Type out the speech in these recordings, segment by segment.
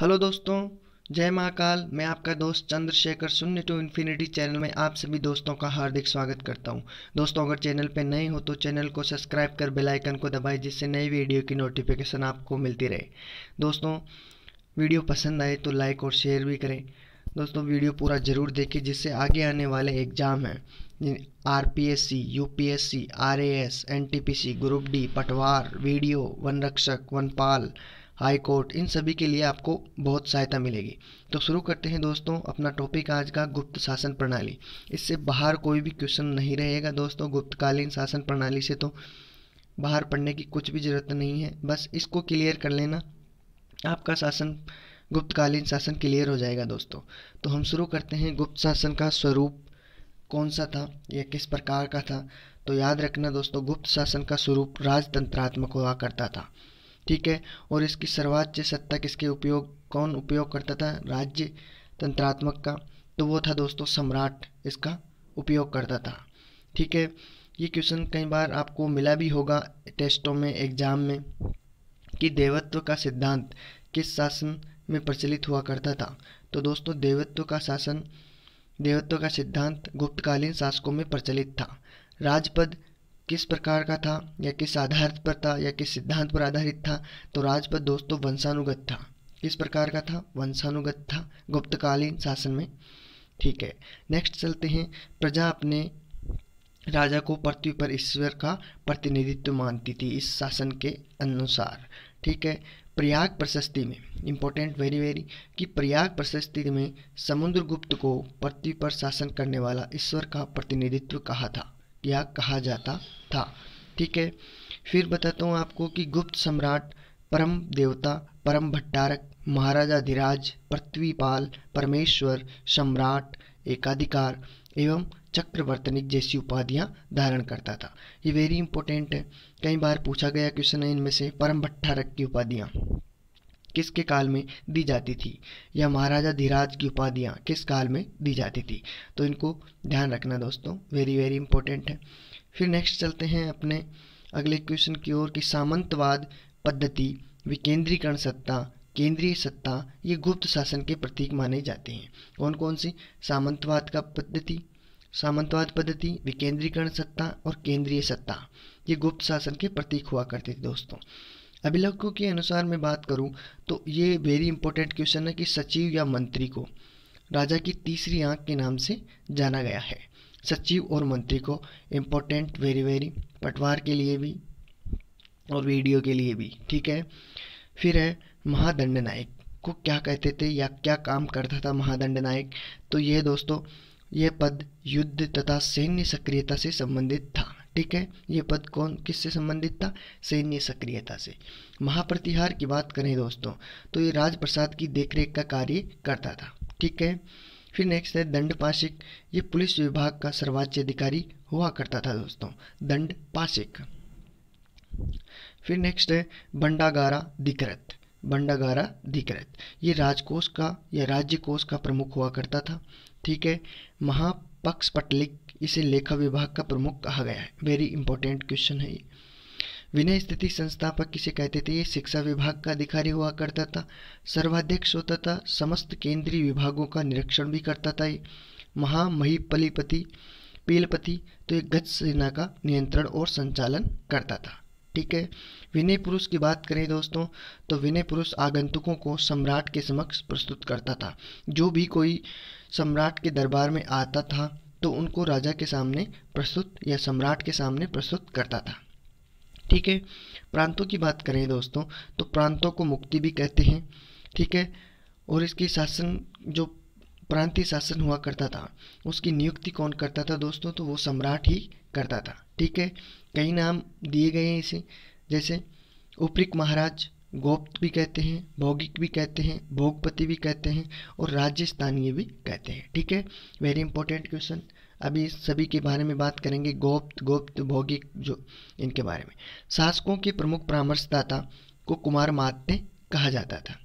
Hello दोस्तों, जय महाकाल। मैं आपका दोस्त चंद्रशेखर शून्य टू इन्फिनीटी चैनल में आप सभी दोस्तों का हार्दिक स्वागत करता हूं। दोस्तों, अगर चैनल पर नए हो तो चैनल को सब्सक्राइब कर बेल आइकन को दबाएं, जिससे नई वीडियो की नोटिफिकेशन आपको मिलती रहे। दोस्तों, वीडियो पसंद आए तो लाइक और शेयर भी करें। दोस्तों, वीडियो पूरा ज़रूर देखें, जिससे आगे आने वाले एग्जाम हैं RPSC, UPSC, RAS, NTPC, group D, पटवार, वीडियो, वन रक्षक, वनपाल, हाई कोर्ट, इन सभी के लिए आपको बहुत सहायता मिलेगी। तो शुरू करते हैं दोस्तों अपना टॉपिक आज का, गुप्त शासन प्रणाली। इससे बाहर कोई भी क्वेश्चन नहीं रहेगा दोस्तों। गुप्तकालीन शासन प्रणाली से तो बाहर पढ़ने की कुछ भी ज़रूरत नहीं है, बस इसको क्लियर कर लेना, आपका शासन गुप्तकालीन शासन क्लियर हो जाएगा दोस्तों। तो हम शुरू करते हैं। गुप्त शासन का स्वरूप कौन सा था या किस प्रकार का था? तो याद रखना दोस्तों, गुप्त शासन का स्वरूप राजतंत्रात्मक हुआ करता था, ठीक है। और इसकी सर्वोच्च सत्ता किसके उपयोग कौन उपयोग करता था राज्य तंत्रात्मक का? तो वो था दोस्तों सम्राट, इसका उपयोग करता था, ठीक है। ये क्वेश्चन कई बार आपको मिला भी होगा टेस्टों में, एग्जाम में, कि देवत्व का सिद्धांत किस शासन में प्रचलित हुआ करता था? तो दोस्तों, देवत्व का सिद्धांत गुप्तकालीन शासकों में प्रचलित था। राजपद किस प्रकार का था या किस आधार पर था या किस सिद्धांत पर आधारित था? तो राजपद दोस्तों वंशानुगत था। किस प्रकार का था? वंशानुगत था गुप्तकालीन शासन में, ठीक है। नेक्स्ट चलते हैं। प्रजा अपने राजा को पृथ्वी पर ईश्वर का प्रतिनिधित्व मानती थी इस शासन के अनुसार, ठीक है। प्रयाग प्रशस्ति में इम्पोर्टेंट वेरी कि प्रयाग प्रशस्ति में समुद्र गुप्त को पृथ्वी पर शासन करने वाला ईश्वर का प्रतिनिधित्व कहा था या कहा जाता था, ठीक है। फिर बताता हूँ आपको कि गुप्त सम्राट, परम देवता, परम भट्टारक, महाराजाधिराज, पृथ्वीपाल, परमेश्वर, सम्राट, एकाधिकार एवं चक्रवर्तनिक जैसी उपाधियां धारण करता था। ये वेरी इंपॉर्टेंट है, कई बार पूछा गया क्वेश्चन है। इनमें से परम भट्टारक की उपाधियां किसके काल में दी जाती थी या महाराजाधिराज की उपाधियां किस काल में दी जाती थी? तो इनको ध्यान रखना दोस्तों, वेरी इंपॉर्टेंट है। फिर नेक्स्ट चलते हैं अपने अगले क्वेश्चन की ओर कि सामंतवाद पद्धति, विकेंद्रीकरण सत्ता, केंद्रीय सत्ता, ये गुप्त शासन के प्रतीक माने जाते हैं। कौन कौन सी? सामंतवाद पद्धति, विकेंद्रीकरण सत्ता और केंद्रीय सत्ता, ये गुप्त शासन के प्रतीक हुआ करते थे दोस्तों। अभिलेखों के अनुसार मैं बात करूं तो ये वेरी इंपॉर्टेंट क्वेश्चन है कि सचिव या मंत्री को राजा की तीसरी आंख के नाम से जाना गया है। सचिव और मंत्री को इम्पोर्टेंट, वेरी पटवार के लिए भी और वीडियो के लिए भी, ठीक है। फिर है महादंड नायक को क्या कहते थे या क्या काम करता था महादंड नायक? तो ये दोस्तों, ये पद युद्ध तथा सैन्य सक्रियता से संबंधित था, ठीक है। ये पद कौन किससे संबंधित था? सैन्य सक्रियता से। महाप्रतिहार की बात करें दोस्तों, तो ये राजप्रसाद की देखरेख का कार्य करता था, ठीक है। फिर नेक्स्ट है दंडपाशिक, ये पुलिस विभाग का सर्वोच्च अधिकारी हुआ करता था दोस्तों, दंडपाशिक। फिर नेक्स्ट है भंडागाराधिकृत, ये राजकोष का या राज्य कोष का प्रमुख हुआ करता था, ठीक है। महापक्षपटलिक, इसे लेखा विभाग का प्रमुख कहा गया है, वेरी इंपॉर्टेंट क्वेश्चन है ये। विनय स्थिति संस्थापक किसे कहते थे? ये शिक्षा विभाग का अधिकारी हुआ करता था, सर्वाध्यक्ष होता था, समस्त केंद्रीय विभागों का निरीक्षण भी करता था ये। महामहीपलिपति पीलपति, तो ये गज सेना का नियंत्रण और संचालन करता था, ठीक है। विनय पुरुष की बात करें दोस्तों, तो विनय पुरुष आगंतुकों को सम्राट के समक्ष प्रस्तुत करता था। जो भी कोई सम्राट के दरबार में आता था तो उनको राजा के सामने प्रस्तुत या सम्राट के सामने प्रस्तुत करता था, ठीक है। प्रांतों की बात करें दोस्तों, तो प्रांतों को मुक्ति भी कहते हैं, ठीक है। और इसकी शासन जो प्रांतीय शासन हुआ करता था उसकी नियुक्ति कौन करता था दोस्तों? तो वो सम्राट ही करता था, ठीक है। कई नाम दिए गए हैं इसे, जैसे उपरिक महाराज, गोप्त भी कहते हैं, भौगिक भी कहते हैं, भोगपति भी कहते हैं और राजस्थानीय भी कहते हैं, ठीक है। Very important question. अभी सभी के बारे में बात करेंगे, गोप्त, भौगिक, जो इनके बारे में। शासकों के प्रमुख परामर्शदाता को कुमार मात्य कहा जाता था।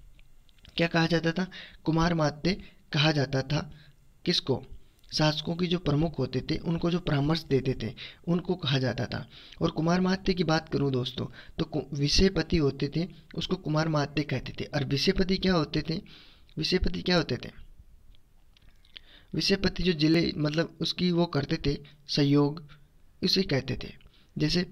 क्या कहा जाता था? कुमार मात्य कहा जाता था। किसको? शासकों की जो प्रमुख होते थे उनको जो परामर्श देते थे उनको कहा जाता था। और कुमार महात्य की बात करूं दोस्तों तो विषयपति होते थे, उसको कुमार महात्य कहते थे। और विषयपति क्या होते थे? विषयपति क्या होते थे? विषयपति जो जिले मतलब उसकी वो करते थे सहयोग, उसे कहते थे। जैसे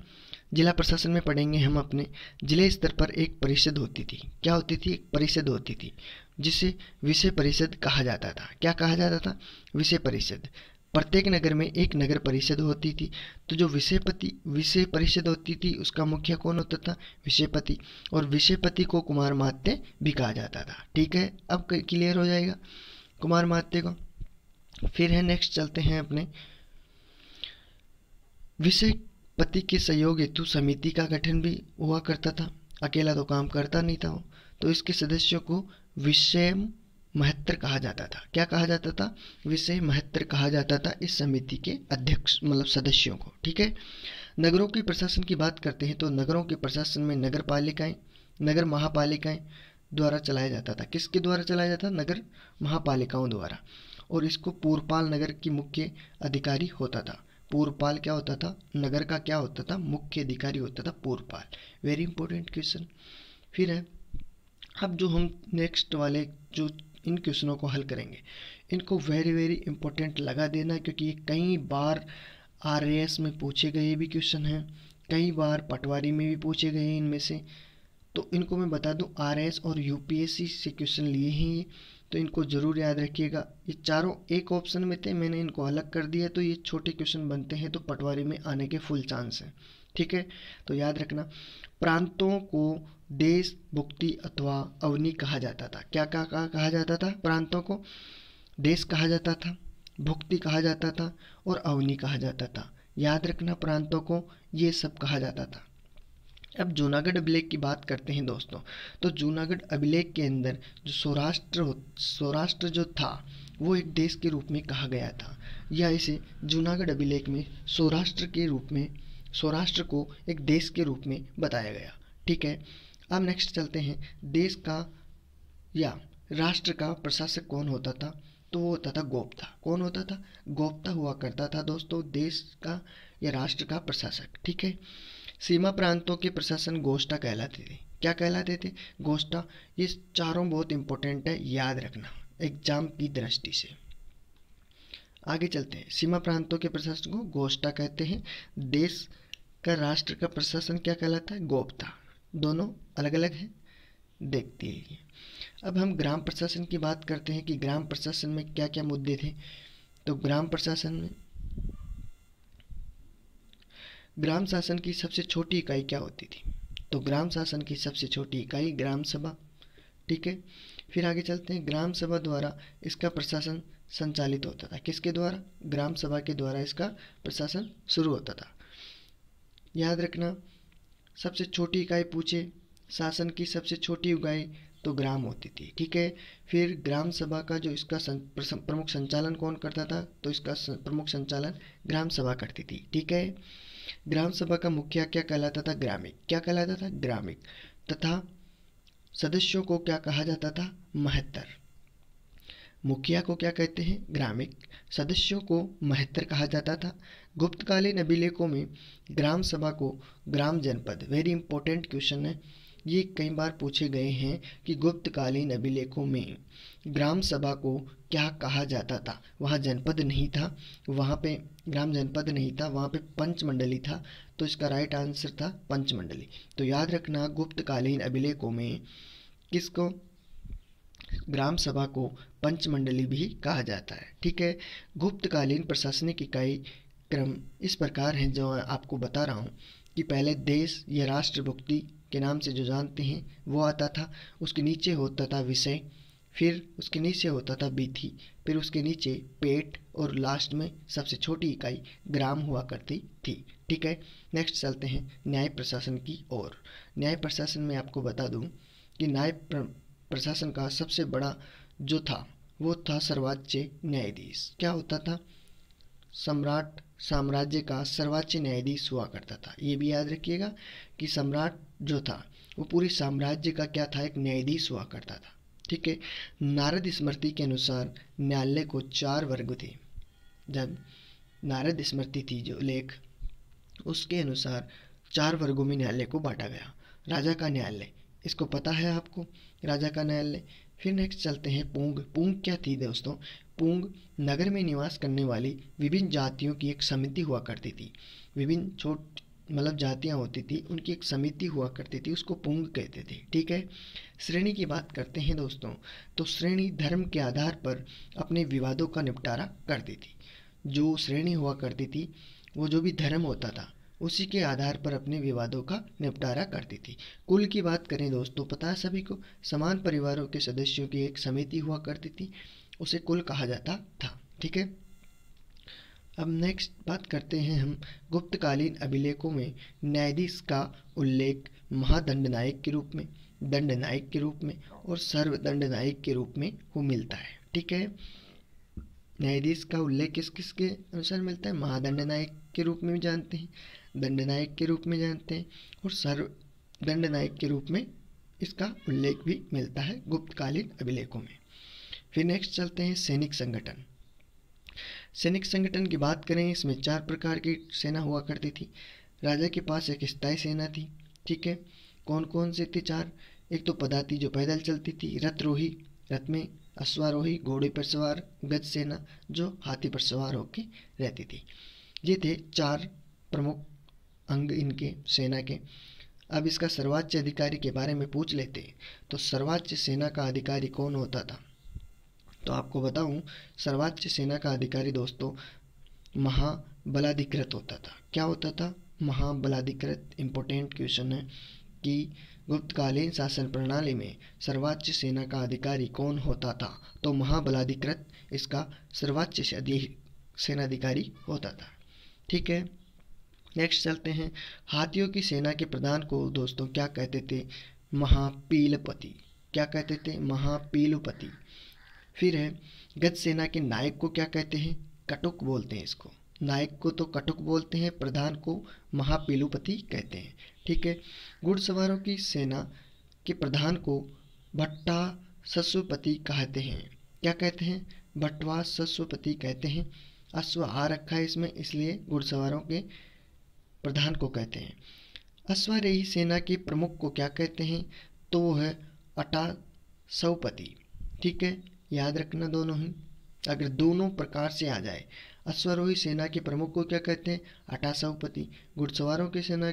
जिला प्रशासन में पढ़ेंगे हम अपने, जिले स्तर पर एक परिषद होती थी। क्या होती थी? एक परिषद होती थी जिसे विषय परिषद कहा जाता था। क्या कहा जाता था? विषय परिषद। प्रत्येक नगर में एक नगर परिषद होती थी। तो जो विषयपति विषय परिषद होती थी उसका मुखिया कौन होता था? विषयपति। और विषयपति को कुमार महात्य भी कहा जाता था। ठीक है, अब क्लियर हो जाएगा कुमार महात्य को। फिर है नेक्स्ट, चलते हैं अपने विषयपति के सहयोग हेतु समिति का गठन भी हुआ करता था। अकेला तो काम करता नहीं था वो, तो इसके सदस्यों को विषय महत्तर कहा जाता था। क्या कहा जाता था? विषय महत्तर कहा जाता था इस समिति के अध्यक्ष मतलब सदस्यों को। ठीक है, नगरों की प्रशासन की बात करते हैं तो नगरों के प्रशासन में नगर पालिकाएँ नगर महापालिकाएँ द्वारा चलाया जाता था। किसके द्वारा चलाया जाता? नगर महापालिकाओं द्वारा। और इसको पूर्वपाल नगर की मुख्य अधिकारी होता था। पूर्वपाल क्या होता था? नगर का क्या होता था? मुख्य अधिकारी होता था पूर्वपाल। Very important question. फिर है अब जो हम नेक्स्ट वाले जो इन क्वेश्चनों को हल करेंगे, इनको वेरी वेरी इंपॉर्टेंट लगा देना, क्योंकि ये कई बार आरएएस में पूछे गए भी क्वेश्चन हैं, कई बार पटवारी में भी पूछे गए हैं इनमें से। तो इनको मैं बता दूं आरएएस और यूपीएससी से क्वेश्चन लिए हैं ये, तो इनको ज़रूर याद रखिएगा। ये चारों एक ऑप्शन में थे, मैंने इनको अलग कर दिया तो ये छोटे क्वेश्चन बनते हैं, तो पटवारी में आने के फुल चांस हैं। ठीक है, तो याद रखना। प्रांतों को देश भुक्ति अथवा अवनी कहा जाता था। क्या क्या कहा जाता था? प्रांतों को देश कहा जाता था, भुक्ति कहा जाता था और अवनी कहा जाता था। याद रखना, प्रांतों को ये सब कहा जाता था। अब जूनागढ़ अभिलेख की बात करते हैं दोस्तों, तो जूनागढ़ अभिलेख के अंदर जो सौराष्ट्र जो था वो एक देश के रूप में कहा गया था, या इसे जूनागढ़ अभिलेख में सौराष्ट्र के रूप में, सौराष्ट्र को एक देश के रूप में बताया गया। ठीक है, अब नेक्स्ट चलते हैं, देश का या राष्ट्र का प्रशासक कौन होता था? तो वो होता था गोप्ता। कौन होता था? गोप्ता हुआ करता था दोस्तों देश का या राष्ट्र का प्रशासक। ठीक है, सीमा प्रांतों के प्रशासन गोष्ठा कहलाते थे। क्या कहलाते थे? गोष्ठा। ये चारों बहुत इंपॉर्टेंट है, याद रखना एग्जाम की दृष्टि से। आगे चलते हैं, सीमा प्रांतों के प्रशासन को गोष्ठा कहते हैं। देश का राष्ट्र का प्रशासन क्या कहलाता है? गोप्ता। दोनों अलग अलग हैं, देखते हैं। अब हम ग्राम प्रशासन की बात करते हैं कि ग्राम प्रशासन में क्या क्या मुद्दे थे। तो ग्राम प्रशासन में ग्राम शासन की सबसे छोटी इकाई क्या होती थी? तो ग्राम शासन की सबसे छोटी इकाई ग्राम सभा। ठीक है, फिर आगे चलते हैं, ग्राम सभा द्वारा इसका प्रशासन संचालित होता था। किसके द्वारा? ग्राम सभा के द्वारा इसका प्रशासन शुरू होता था। याद रखना, सबसे छोटी इकाई पूछे शासन की सबसे छोटी इकाई तो ग्राम होती थी। ठीक है, फिर ग्राम सभा का जो इसका प्रमुख संचालन कौन करता था? तो इसका प्रमुख संचालन ग्राम सभा करती थी। ठीक है, ग्राम सभा का मुखिया क्या कहलाता था? ग्रामिक। क्या कहलाता था? ग्रामिक। तथा सदस्यों को क्या कहा जाता था? महत्तर। मुखिया को क्या कहते हैं? ग्रामिक। सदस्यों को महत्तर कहा जाता था। गुप्तकालीन अभिलेखों में ग्राम सभा को ग्राम जनपद, वेरी इंपॉर्टेंट क्वेश्चन है, ये कई बार पूछे गए हैं कि गुप्तकालीन अभिलेखों में ग्राम सभा को क्या कहा जाता था। वहाँ जनपद नहीं था, वहाँ पे ग्राम जनपद नहीं था, वहाँ पे पंचमंडली था, तो इसका राइट आंसर था पंचमंडली। तो याद रखना, गुप्तकालीन अभिलेखों में किसको? ग्राम सभा को पंचमंडली भी कहा जाता है। ठीक है, गुप्तकालीन प्रशासनिक इकाई क्रम इस प्रकार है जो आपको बता रहा हूँ कि पहले देश या राष्ट्र भुक्ति के नाम से जो जानते हैं वो आता था, उसके नीचे होता था विषय, फिर उसके नीचे होता था बीथी, फिर उसके नीचे पेट और लास्ट में सबसे छोटी इकाई ग्राम हुआ करती थी। ठीक है, नेक्स्ट चलते हैं न्याय प्रशासन की ओर। न्याय प्रशासन में आपको बता दूं कि न्याय प्रशासन का सबसे बड़ा जो था वो था सर्वोच्च न्यायाधीश। क्या होता था? सम्राट साम्राज्य का सर्वोच्च न्यायाधीश हुआ करता था। ये भी याद रखिएगा कि सम्राट जो था वो पूरी साम्राज्य का क्या था? एक न्यायाधीश हुआ करता था। ठीक है, नारद स्मृति के अनुसार न्यायालय को 4 वर्ग थे। जब नारद स्मृति तीज लेख उसके अनुसार 4 वर्गों में न्यायालय को बांटा गया। राजा का न्यायालय, इसको पता है आपको, राजा का न्यायालय। फिर नेक्स्ट चलते हैं पूंग। पूंग क्या थी दोस्तों? पूंग नगर में निवास करने वाली विभिन्न जातियों की एक समिति हुआ करती थी। विभिन्न मतलब जातियाँ होती थी, उनकी एक समिति हुआ करती थी, उसको पूंग कहते थे। ठीक है, श्रेणी की बात करते हैं दोस्तों। तो श्रेणी धर्म के आधार पर अपने विवादों का निपटारा करती थी। जो श्रेणी हुआ करती थी, वो जो भी धर्म होता था उसी के आधार पर अपने विवादों का निपटारा करती थी। कुल की बात करें दोस्तों, पता है सभी को, समान परिवारों के सदस्यों की एक समिति हुआ करती थी, उसे कुल कहा जाता था। ठीक है, अब नेक्स्ट बात करते हैं हम गुप्तकालीन अभिलेखों में न्यायाधीश का उल्लेख महादंड नायक के रूप में, दंड नायक के रूप में और सर्वदंड नायक के रूप में वो मिलता है। ठीक है, न्यायाधीश का उल्लेख किस किस के अनुसार मिलता है? महादंड नायक के रूप में भी जानते हैं, दंडनायक के रूप में जानते हैं और सर्व दंडनायक के रूप में इसका उल्लेख भी मिलता है गुप्तकालीन अभिलेखों में। फिर नेक्स्ट चलते हैं सैनिक संगठन। सैनिक संगठन की बात करें, इसमें 4 प्रकार की सेना हुआ करती थी। राजा के पास एक स्थायी सेना थी। ठीक है, कौन कौन से थे? 4। एक तो पदाती जो पैदल चलती थी, रथरोही रथ में अश्वारोही घोड़े पर सवार, गज सेना जो हाथी पर सवार होकर रहती थी। ये थे 4 प्रमुख अंग इनके सेना के। अब इसका सर्वोच्च अधिकारी के बारे में पूछ लेते हैं तो सर्वोच्च सेना का अधिकारी कौन होता था? तो आपको बताऊं, सर्वोच्च सेना का अधिकारी दोस्तों महाबलाधिकृत होता था। क्या होता था? महाबलाधिकृत। इम्पोर्टेंट क्वेश्चन है कि गुप्तकालीन शासन प्रणाली में सर्वोच्च सेना का अधिकारी कौन होता था? तो महाबलाधिकृत इसका सर्वोच्च सेनाधिकारी होता था। ठीक है, नेक्स्ट चलते हैं हाथियों की सेना के प्रधान को दोस्तों क्या कहते थे? महापीलपति। क्या कहते थे? महापीलपति। फिर है गज सेना के नायक को क्या कहते हैं? कटुक बोलते हैं इसको, नायक को तो कटुक बोलते हैं, प्रधान को महापीलपति कहते हैं। ठीक है, घुड़सवारों की सेना के प्रधान को भट्टा सस्वपति कहते हैं। क्या कहते हैं? भट्टवा सस्वपति कहते हैं। अश्व आ रखा है इसमें, इसलिए घुड़सवारों के प्रधान को कहते हैं। अश्वारोही सेना के प्रमुख को क्या कहते हैं? तो वो है अटासौपति। ठीक है, याद रखना दोनों ही, अगर दोनों प्रकार से आ जाए। अश्वारोही सेना के प्रमुख को क्या कहते हैं? अटासौपति। घुड़सवारों की सेना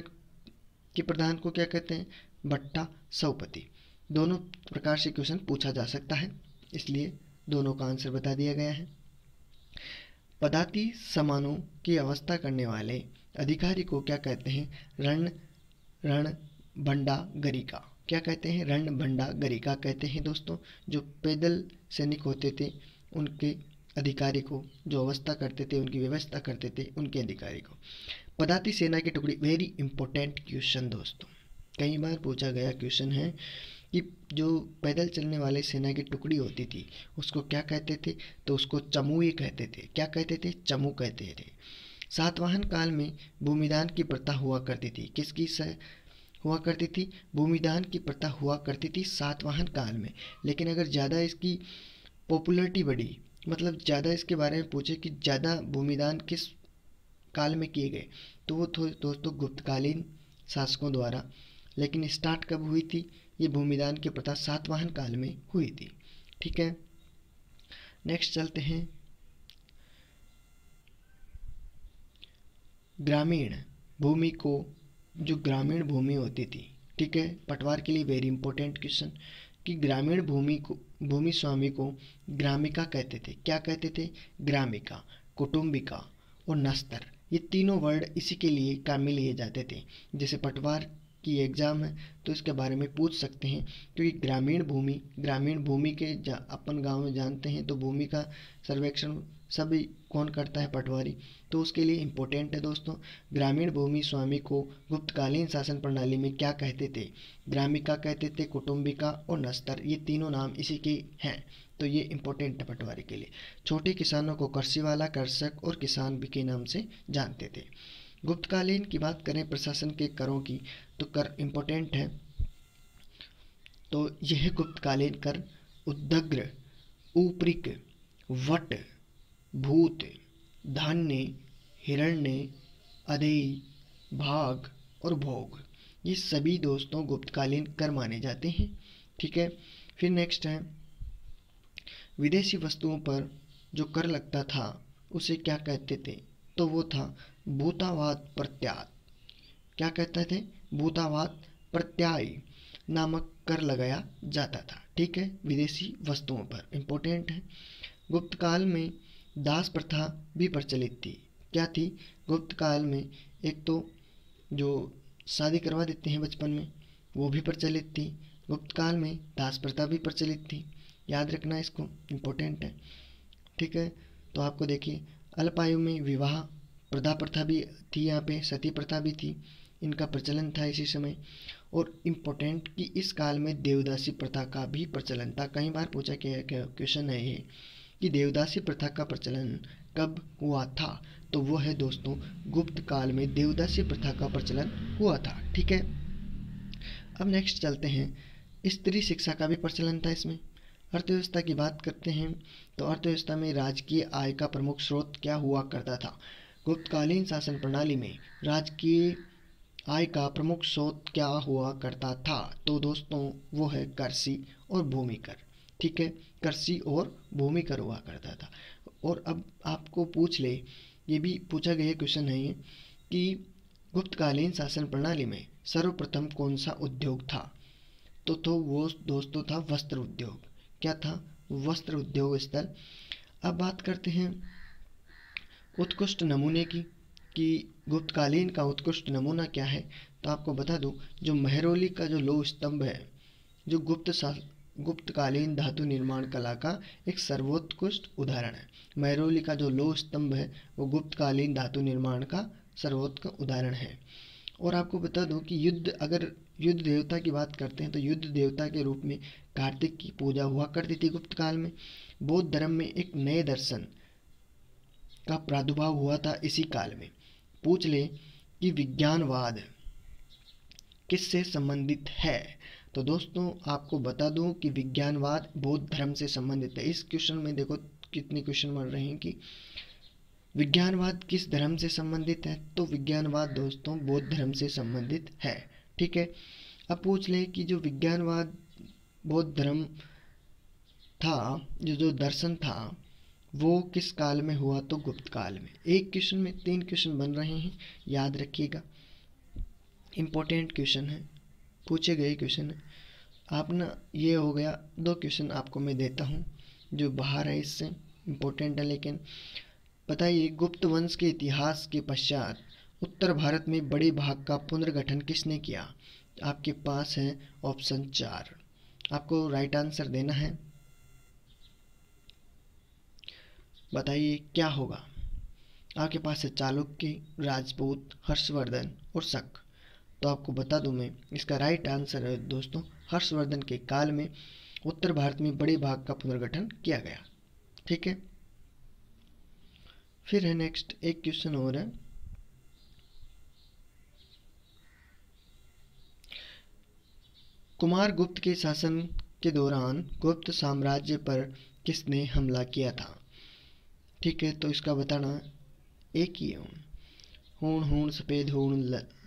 के प्रधान को क्या कहते हैं? भट्टा सौपति। दोनों प्रकार से क्वेश्चन पूछा जा सकता है, इसलिए दोनों का आंसर बता दिया गया है। पदाती सामानों की अवस्था करने वाले अधिकारी को क्या कहते हैं? रण भंडागरिका। क्या कहते हैं? रण भंडागरिका कहते हैं दोस्तों। जो पैदल सैनिक होते थे उनके अधिकारी को, जो अवस्था करते थे, उनकी व्यवस्था करते थे, उनके अधिकारी को। पदाती सेना की टुकड़ी, वेरी इंपॉर्टेंट क्वेश्चन दोस्तों, कई बार पूछा गया क्वेश्चन है कि जो पैदल चलने वाले सेना की टुकड़ी होती थी उसको क्या कहते थे? तो उसको चमूए कहते थे। क्या कहते थे? चमू कहते थे। सातवाहन काल में भूमिदान की प्रथा हुआ करती थी। किसकी हुआ करती थी? भूमिदान की प्रथा हुआ करती थी सातवाहन काल में। लेकिन अगर ज़्यादा इसकी पॉपुलरिटी बढ़ी, मतलब ज़्यादा इसके बारे में पूछे कि ज़्यादा भूमिदान किस काल में किए गए, तो वो दोस्तों गुप्तकालीन शासकों द्वारा। लेकिन स्टार्ट कब हुई थी ये भूमिदान की प्रथा? सातवाहन काल में हुई थी। ठीक है, नेक्स्ट चलते हैं ग्रामीण भूमि को, जो ग्रामीण भूमि होती थी। ठीक है, पटवार के लिए वेरी इंपॉर्टेंट क्वेश्चन कि ग्रामीण भूमि को, भूमि स्वामी को ग्रामिका कहते थे। क्या कहते थे? ग्रामिका, कुटुंबिका और नस्तर, ये तीनों वर्ड इसी के लिए काम में लिए जाते थे। जैसे पटवार की एग्ज़ाम है तो इसके बारे में पूछ सकते हैं, क्योंकि ग्रामीण भूमि, ग्रामीण भूमि के अपन गांव में जानते हैं तो भूमि का सर्वेक्षण सभी कौन करता है? पटवारी। तो उसके लिए इम्पोर्टेंट है दोस्तों। ग्रामीण भूमि स्वामी को गुप्तकालीन शासन प्रणाली में क्या कहते थे? ग्रामिका कहते थे, कुटुंबिका और नस्तर, ये तीनों नाम इसी के हैं, तो ये इम्पोर्टेंट है पटवारी के लिए। छोटे किसानों को कृषि वाला, कृषक और किसान भी के नाम से जानते थे। गुप्तकालीन की बात करें प्रशासन के करों की, तो कर इम्पोर्टेंट है। तो यह गुप्तकालीन कर उद्ग्र, ऊपरिक, वट, भूत, धान्य, हिरण्य, अदेय, भाग और भोग, ये सभी दोस्तों गुप्तकालीन कर माने जाते हैं। ठीक है, फिर नेक्स्ट है विदेशी वस्तुओं पर जो कर लगता था उसे क्या कहते थे, तो वो था भूतावाद प्रत्याय। क्या कहते थे? भूतावाद प्रत्याय नामक कर लगाया जाता था। ठीक है, विदेशी वस्तुओं पर इम्पोर्टेंट है। गुप्त काल में दास प्रथा भी प्रचलित थी। क्या थी? गुप्त काल में एक तो जो शादी करवा देते हैं बचपन में वो भी प्रचलित थी। गुप्त काल में दास प्रथा भी प्रचलित थी, याद रखना इसको, इम्पोर्टेंट है। ठीक है, तो आपको देखिए अल्प आयु में विवाह प्रदा प्रथा भी थी, यहाँ पे सती प्रथा भी थी, इनका प्रचलन था इसी समय। और इम्पोर्टेंट कि इस काल में देवदासी प्रथा का भी प्रचलन था। कई बार पूछा गया क्वेश्चन है ये कि देवदासी प्रथा का प्रचलन कब हुआ था, तो वो है दोस्तों गुप्त काल में देवदासी प्रथा का प्रचलन हुआ था। ठीक है, अब नेक्स्ट चलते हैं, स्त्री शिक्षा का भी प्रचलन था इसमें। अर्थव्यवस्था की बात करते हैं तो अर्थव्यवस्था में राजकीय आय का प्रमुख स्रोत क्या हुआ करता था? गुप्तकालीन शासन प्रणाली में राजकीय आय का प्रमुख स्रोत क्या हुआ करता था, तो दोस्तों वो है कृषि और भूमि कर। ठीक है, कृषि और भूमि कर हुआ करता था। और अब आपको पूछ ले, ये भी पूछा गया क्वेश्चन है ये कि गुप्तकालीन शासन प्रणाली में सर्वप्रथम कौन सा उद्योग था, तो वो दोस्तों था वस्त्र उद्योग। क्या था? वस्त्र उद्योग स्थल। अब बात करते हैं उत्कृष्ट नमूने की, कि गुप्तकालीन का उत्कृष्ट नमूना क्या है, तो आपको बता दूं जो मेहरौली का जो लौह स्तंभ है, जो गुप्तकालीन धातु निर्माण कला का एक सर्वोत्कृष्ट उदाहरण है। मेहरौली का जो लौह स्तंभ है वो गुप्तकालीन धातु निर्माण का सर्वोत्कृष्ट उदाहरण है। और आपको बता दूं कि अगर युद्ध देवता की बात करते हैं तो युद्ध देवता के रूप में कार्तिक की पूजा हुआ करती थी गुप्त काल में। बौद्ध धर्म में एक नए दर्शन का प्रादुर्भाव हुआ था इसी काल में। पूछ ले कि विज्ञानवाद किससे संबंधित है, तो दोस्तों आपको बता दूं कि विज्ञानवाद बौद्ध धर्म से संबंधित है। इस क्वेश्चन में देखो कितने क्वेश्चन बन रहे हैं कि विज्ञानवाद किस धर्म से संबंधित है, तो विज्ञानवाद दोस्तों बौद्ध धर्म से संबंधित है। ठीक है, अब पूछ ले कि जो विज्ञानवाद बौद्ध धर्म था, जो दर्शन था, वो किस काल में हुआ, तो गुप्त काल में। एक क्वेश्चन में 3 क्वेश्चन बन रहे हैं, याद रखिएगा, इम्पोर्टेंट क्वेश्चन है, पूछे गए क्वेश्चन है। आप ना, ये हो गया 2 क्वेश्चन आपको मैं देता हूँ जो बाहर है इससे, इम्पोर्टेंट है। लेकिन बताइए गुप्त वंश के इतिहास के पश्चात उत्तर भारत में बड़े भाग का पुनर्गठन किसने किया? आपके पास है ऑप्शन 4, आपको राइट आंसर देना है। बताइए क्या होगा? आपके पास है चालुक्य, राजपूत, हर्षवर्धन और शक। तो आपको बता दूं मैं, इसका राइट आंसर है दोस्तों हर्षवर्धन के काल में उत्तर भारत में बड़े भाग का पुनर्गठन किया गया। ठीक है, फिर है नेक्स्ट एक क्वेश्चन और है, कुमार गुप्त के शासन के दौरान गुप्त साम्राज्य पर किसने हमला किया था? ठीक है, तो इसका बताना एक ही है, हूण हूण सफ़ेद हूण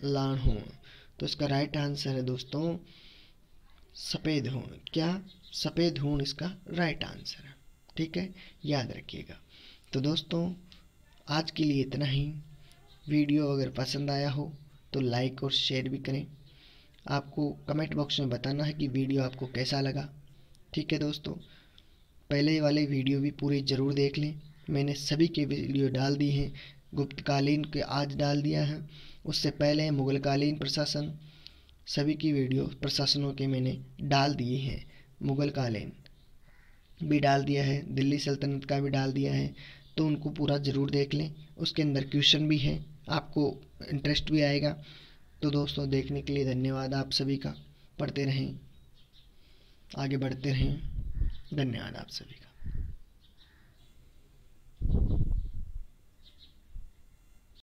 लाण हूण। तो इसका राइट आंसर है दोस्तों सफ़ेद हूण। क्या? सफ़ेद हूण इसका राइट आंसर है। ठीक है, याद रखिएगा। तो दोस्तों आज के लिए इतना ही। वीडियो अगर पसंद आया हो तो लाइक और शेयर भी करें। आपको कमेंट बॉक्स में बताना है कि वीडियो आपको कैसा लगा। ठीक है दोस्तों, पहले वाले वीडियो भी पूरे ज़रूर देख लें, मैंने सभी के वीडियो डाल दी हैं। गुप्तकालीन के आज डाल दिया है, उससे पहले मुगलकालीन प्रशासन, सभी की वीडियो प्रशासनों के मैंने डाल दिए हैं। मुगलकालीन भी डाल दिया है, दिल्ली सल्तनत का भी डाल दिया है, तो उनको पूरा ज़रूर देख लें। उसके अंदर क्वेश्चन भी हैं, आपको इंटरेस्ट भी आएगा। तो दोस्तों देखने के लिए धन्यवाद आप सभी का। पढ़ते रहें, आगे बढ़ते रहें। धन्यवाद आप सभी का।